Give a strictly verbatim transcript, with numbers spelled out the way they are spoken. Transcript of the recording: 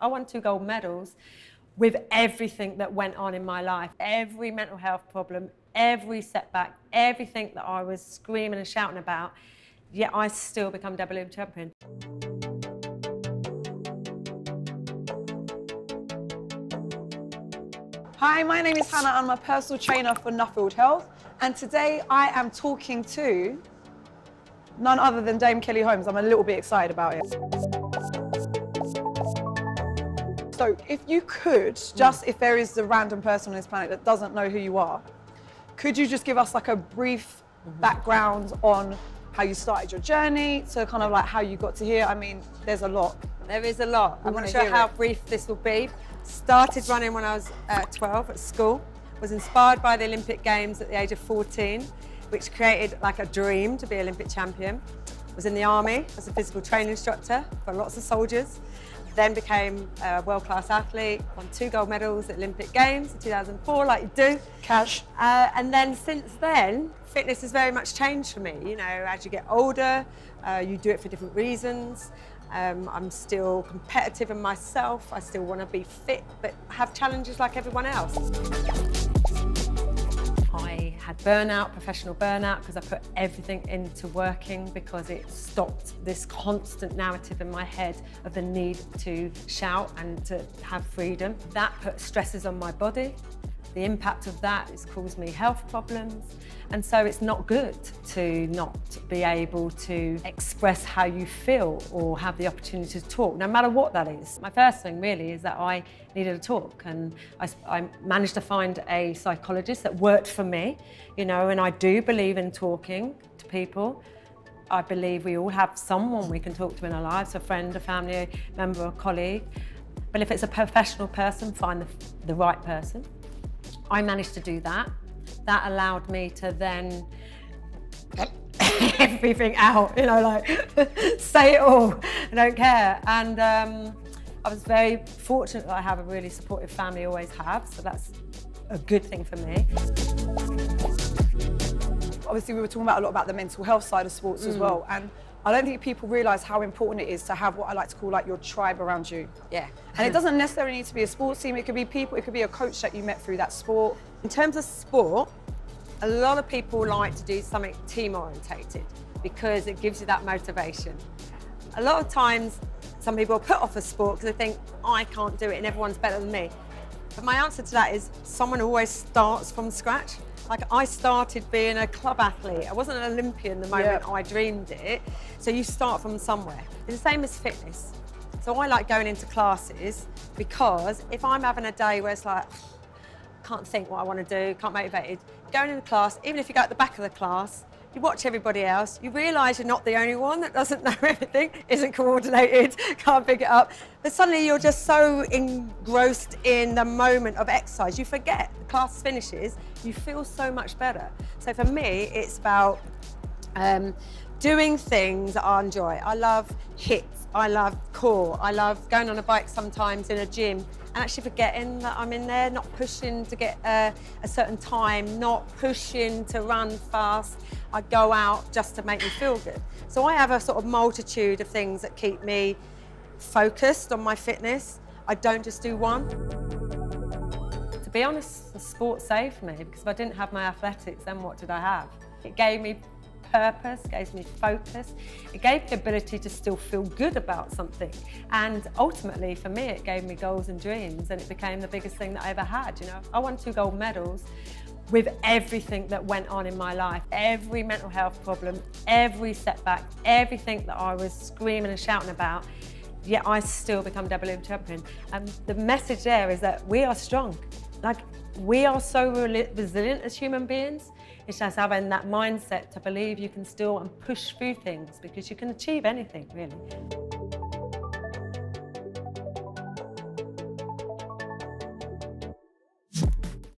I won two gold medals with everything that went on in my life. Every mental health problem, every setback, everything that I was screaming and shouting about, yet I still become W W E champion. Hi, my name is Hannah. I'm a personal trainer for Nuffield Health, and today I am talking to none other than Dame Kelly Holmes. I'm a little bit excited about it. So if you could, just mm. if there is a random person on this planet that doesn't know who you are, could you just give us like a brief mm-hmm. background on how you started your journey to kind of like how you got to here? I mean, there's a lot. There is a lot. I'm not sure how brief this will be. Started running when I was uh, twelve at school. Was inspired by the Olympic Games at the age of fourteen, which created like a dream to be Olympic champion. Was in the army as a physical training instructor for lots of soldiers. Then became a world-class athlete. Won two gold medals at Olympic Games in two thousand four, like you do. Cash. Uh, and then since then, fitness has very much changed for me. You know, as you get older, uh, you do it for different reasons. Um, I'm still competitive in myself. I still want to be fit, but have challenges like everyone else. I had burnout, professional burnout, because I put everything into working because it stopped this constant narrative in my head of the need to shout and to have freedom. That put stresses on my body. The impact of that has caused me health problems, and so it's not good to not be able to express how you feel or have the opportunity to talk, no matter what that is. My first thing really is that I needed a talk, and I, I managed to find a psychologist that worked for me, you know, and I do believe in talking to people. I believe we all have someone we can talk to in our lives, a friend, a family member, a colleague. But if it's a professional person, find the, the right person. I managed to do that. That allowed me to then get everything out, you know, like say it all, I don't care. And um, I was very fortunate that I have a really supportive family, always have, so that's a good thing for me. Obviously we were talking about a lot about the mental health side of sports mm. as well, and I don't think people realise how important it is to have what I like to call like your tribe around you. Yeah. And it doesn't necessarily need to be a sports team, it could be people, it could be a coach that you met through that sport. In terms of sport, a lot of people like to do something team orientated because it gives you that motivation. A lot of times, some people are put off a sport because they think, oh, I can't do it and everyone's better than me. But my answer to that is someone always starts from scratch. Like I started being a club athlete. I wasn't an Olympian the moment yep. I dreamed it. So you start from somewhere. It's the same as fitness. So I like going into classes because if I'm having a day where it's like, can't think what I want to do, can't motivated, going into class, even if you go at the back of the class, you watch everybody else, you realise you're not the only one that doesn't know everything, isn't coordinated, can't pick it up. But suddenly you're just so engrossed in the moment of exercise, you forget the class finishes, you feel so much better. So for me, it's about um, doing things that I enjoy. I love hits, I love core, I love going on a bike sometimes in a gym and actually forgetting that I'm in there, not pushing to get uh, a certain time, not pushing to run fast. I go out just to make me feel good. So I have a sort of multitude of things that keep me focused on my fitness. I don't just do one. To be honest, sport saved me because if I didn't have my athletics, then what did I have? It gave me purpose, gave me focus. It gave me the ability to still feel good about something. And ultimately, for me, it gave me goals and dreams, and it became the biggest thing that I ever had, you know. I won two gold medals with everything that went on in my life. Every mental health problem, every setback, everything that I was screaming and shouting about, yet I still become W W E champion. And the message there is that we are strong. Like, we are so resilient as human beings. It's just having that mindset to believe you can still and push through things because you can achieve anything, really.